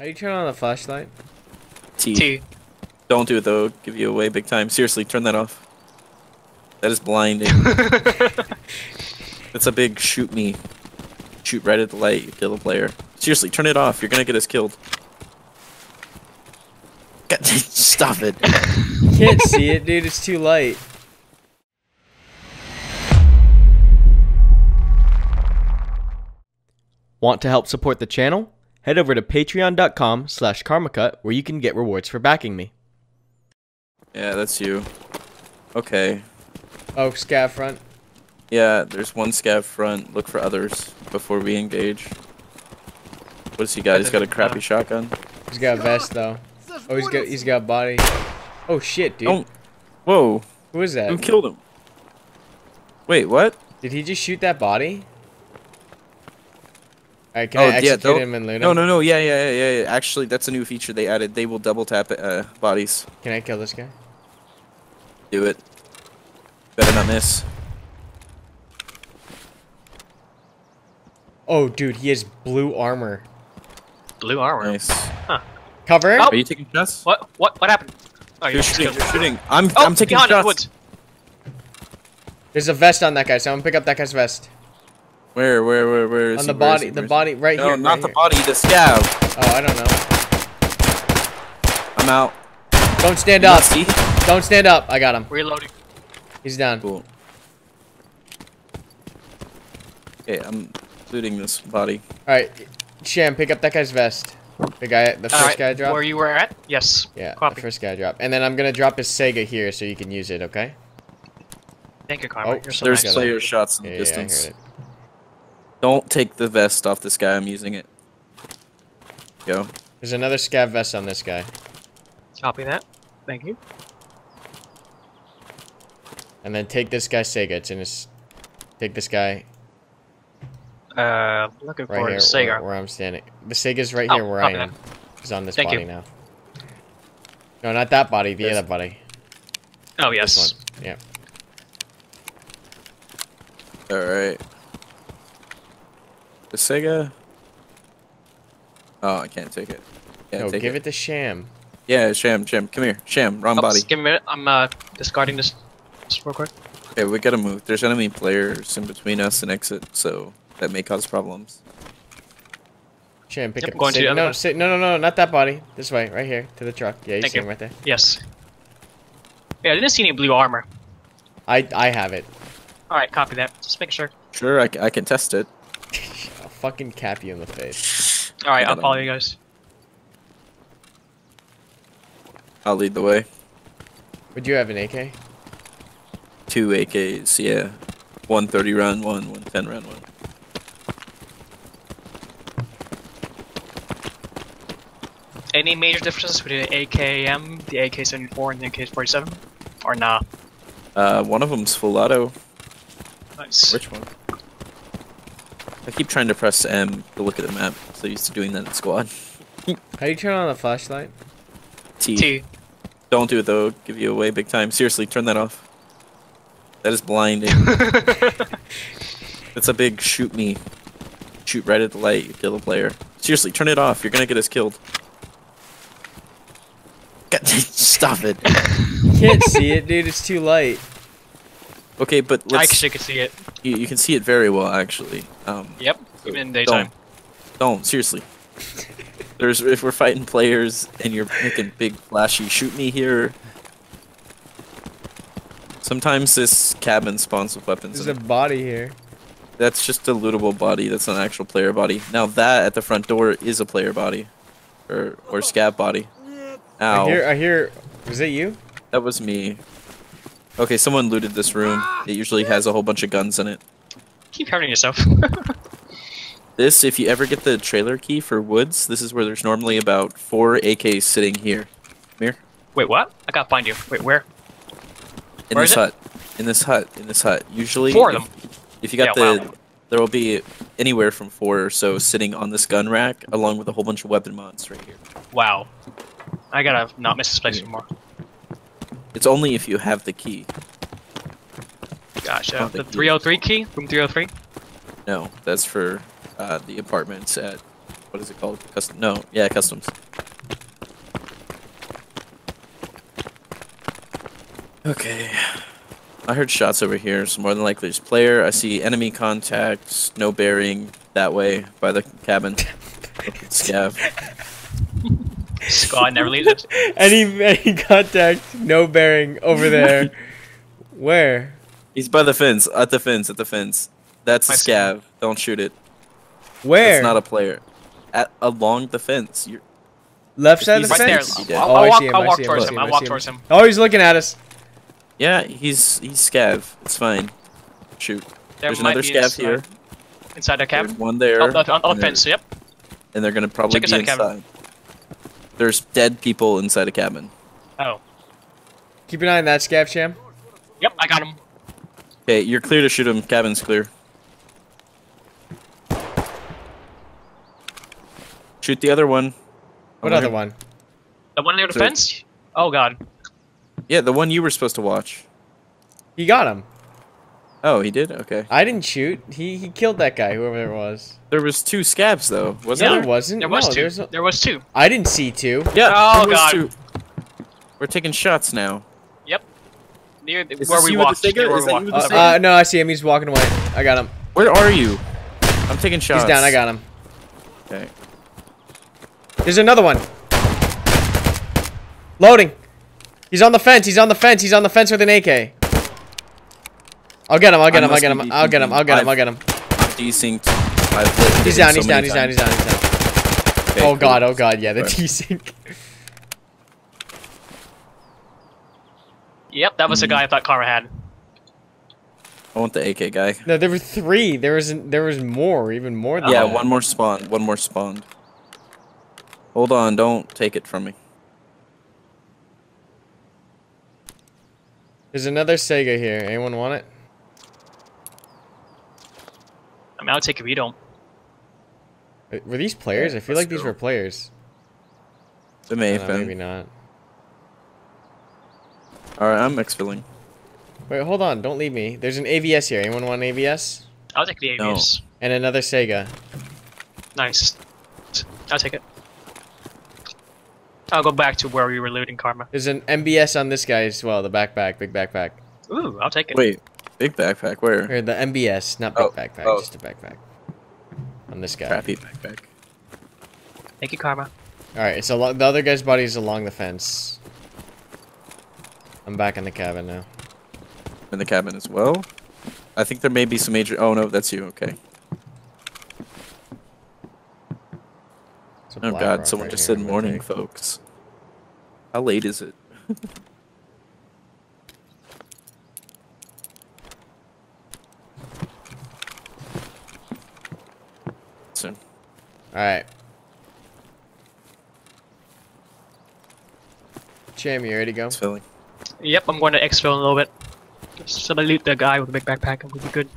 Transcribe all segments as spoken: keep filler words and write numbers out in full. How do you turn on the flashlight? T. T. Don't do it though. It'll give you away big time. Seriously, turn that off. That is blinding. It's a big shoot me. Shoot right at the light, you kill the player. Seriously, turn it off. You're gonna get us killed. God, stop it. You can't see it, dude. It's too light. Want to help support the channel? Head over to patreon dot com slash karma cut where you can get rewards for backing me. Yeah, that's you. Okay. Oh, scav front. Yeah, there's one scav front. Look for others before we engage. What does he got? He's got a crappy uh, shotgun. He's got a vest though. Oh, he's got he's got body. Oh shit, dude. Don't. Whoa. Who is that? Who killed him? Wait, what? Did he just shoot that body? All right, can oh, I execute yeah, him and loot him? No, no, no. Yeah, yeah, yeah, yeah. Actually, that's a new feature they added. They will double tap uh, bodies. Can I kill this guy? Do it. Better not miss. Oh, dude, he has blue armor. Blue armor. Nice. Huh. Cover. Oh. Are you taking shots? What? What? What happened? Oh, you're, you're shooting. You're shooting. I'm. Oh, I'm taking shots. Woods. There's a vest on that guy. Someone pick up that guy's vest. Where? Where? Where? Where is on the he, body? Is the body right no, here. No, not right the here. Body. The scab. Oh, I don't know. I'm out. Don't stand you up. See? Don't stand up. I got him. Reloading. He's down. Cool. Okay, I'm looting this body. Alright, Sham, pick up that guy's vest. The guy, the first right, guy I dropped. Where you were at? Yes. Yeah, copy. The first guy I dropped. And then I'm gonna drop his Sega here so you can use it, okay? Thank you, Karma. Oh, so there's nice. Player shots in yeah, the distance. Yeah, don't take the vest off this guy, I'm using it. Go. There's another scav vest on this guy. Copy that. Thank you. And then take this guy Sega. It's in his. Take this guy. Uh, looking right for here, Sega. Where, where I'm standing. The Sega's right oh, here where I am. That. He's on this Thank body you. Now. No, not that body. The yes. other body. Oh yes. This one. Yeah. All right. The Sega. Oh, I can't take it. Can't no, take give it. it to Sham. Yeah, Sham, Sham, come here, Sham. Wrong oh, body. Just give me a minute. I'm uh discarding this. Real quick. Okay, we gotta move. There's enemy players in between us and exit, so that may cause problems. Sham, pick yep, up. Sig no, sig no, no, no, not that body. This way, right here, to the truck. Yeah, you Thank see you. Him right there. Yes. Yeah, I didn't see any blue armor. I I have it. All right, copy that. Just make sure. Sure, I, I can test it. I'll fucking cap you in the face. All right, Got I'll him. follow you guys. I'll lead the way. Would you have an A K? Two A Ks, yeah. One thirty round one, one ten round one. Any major differences between the A K M, the A K seventy-four, and the A K forty-seven? Or nah? Uh, one of them's full auto. Nice. Which one? I keep trying to press M to look at the map. So used to doing that in Squad. How do you turn on the flashlight? T. T. Don't do it though. It'll give you away big time. Seriously, turn that off. That is blinding. It's a big shoot me. Shoot right at the light, you kill the player. Seriously, turn it off. You're gonna get us killed. God, stop it. You can't see it, dude. It's too light. Okay, but let's... I actually can see it. You, you can see it very well, actually. Um, yep, so even in daytime. Don't, don't. Seriously. There's if we're fighting players and you're making big flashy shoot me here. Sometimes this cabin spawns with weapons. There's a body here. That's just a lootable body. That's an actual player body. Now that at the front door is a player body, or or scab body. Ow. I hear. I hear. Was it you? That was me. Okay, someone looted this room. It usually has a whole bunch of guns in it. Keep hurting yourself. This, if you ever get the trailer key for Woods, this is where there's normally about four A Ks sitting here. Come here. Wait, what? I gotta find you. Wait, where? In Where this hut, in this hut, in this hut. Usually, four of them. If you got yeah, the, wow. there will be anywhere from four or so sitting on this gun rack, along with a whole bunch of weapon mods right here. Wow, I gotta not miss this place yeah. anymore. It's only if you have the key. Gosh, uh, the three oh three key, room three oh three. No, that's for uh, the apartments at What is it called? Custom? No, yeah, customs. Okay. I heard shots over here, so more than likely there's player. I see enemy contacts, no bearing that way by the cabin. Scav. Squad never leaves us. Any any contact, no bearing over there. Where? He's by the fence. At the fence. At the fence. That's a scav. Don't shoot it. Where? It's not a player. At along the fence. You're left side of the fence. Right there. I'll, I'll, oh, walk, him, I'll walk towards him. I'll walk towards him. Oh, he's looking at us. Yeah, he's he's scav. It's fine. Shoot. There There's another scav inside. Here. Inside our cabin. There's one there. On the, on the fence. Yep. And they're gonna probably Check be inside. Cabin. There's dead people inside a cabin. Oh. Keep an eye on that scav, Sham. Yep, I got him. Okay, you're clear to shoot him. Cabin's clear. Shoot the other one. What other one? The one near the fence? Oh, God. Yeah, the one you were supposed to watch. He got him. Oh, he did? Okay. I didn't shoot. He he killed that guy, whoever it was. There was two scabs, though. Was yeah, there? There wasn't. There was no, two. There was, no... there was two. I didn't see two. Yeah. Oh, there God. Was two. We're taking shots now. Yep. Near the, where we walked. Near where we walked. Uh, uh, no, I see him. He's walking away. I got him. Where are you? I'm taking shots. He's down. I got him. Okay. There's another one. Loading. He's on the fence. He's on the fence. He's on the fence with an A K. I'll get him. I'll get him. I'll get him. I'll get him. I'll get him. I'll get him. D-Synced. He's down. He's down. He's down. He's down. He's down. Oh God. Oh God. Yeah, the D-Sync. Yep, that was the guy I thought Karma had. I want the A K guy. No, there were three. There was there was more. Even more. Than yeah, one more spawned. One more spawned. Hold on, don't take it from me. There's another Sega here. Anyone want it? I mean, I'll take it if you don't. Were these players? Yeah, I feel like go. These were players. They may have been. Maybe not. Alright, I'm exfilling. Wait, hold on. Don't leave me. There's an A V S here. Anyone want an A V S? I'll take the A V S. No. And another Sega. Nice. I'll take it. I'll go back to where we were looting Karma. There's an M B S on this guy as well, the backpack, big backpack. Ooh, I'll take it. Wait, big backpack, where? Or the M B S, not big oh, backpack, oh. just a backpack. On this guy. Crappy backpack. Thank you, Karma. Alright, so the other guy's body is along the fence. I'm back in the cabin now. In the cabin as well? I think there may be some major... Oh no, that's you, okay. Oh God, someone right just said morning, day. Folks. How late is it? Soon. Alright. Sham, you ready to go? Exfilling. Yep, I'm going to exfil in a little bit. Just somebody loot the guy with the big backpack and we'll be good.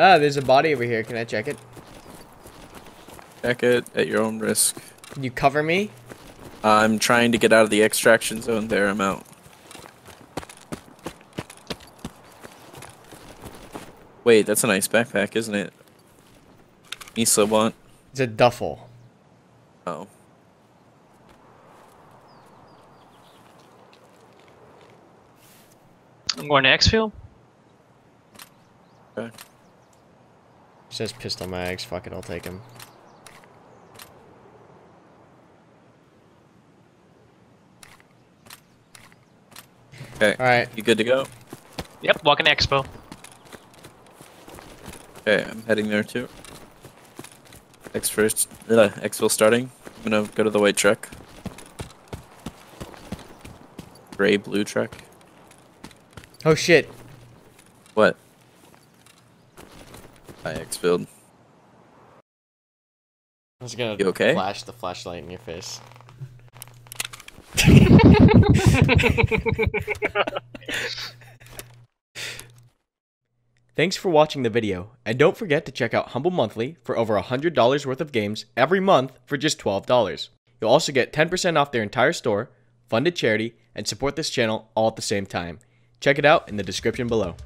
Ah, there's a body over here. Can I check it? Check it at your own risk. Can you cover me? Uh, I'm trying to get out of the extraction zone there. I'm out. Wait, that's a nice backpack, isn't it? Isla want? It's a duffel. Oh. I'm going to exfil. Okay. Says pistol mags, fuck it, I'll take him. Okay. Alright. You good to go? Yep, walking to expo. Okay, I'm heading there too. X first, uh, exfil starting. I'm gonna go to the white truck. Gray, blue truck. Oh shit. What? I exfilled. I was gonna you okay? flash the flashlight in your face. Thanks for watching the video, and don't forget to check out Humble Monthly for over one hundred dollars worth of games every month for just twelve dollars. You'll also get ten percent off their entire store, fund a charity, and support this channel all at the same time. Check it out in the description below.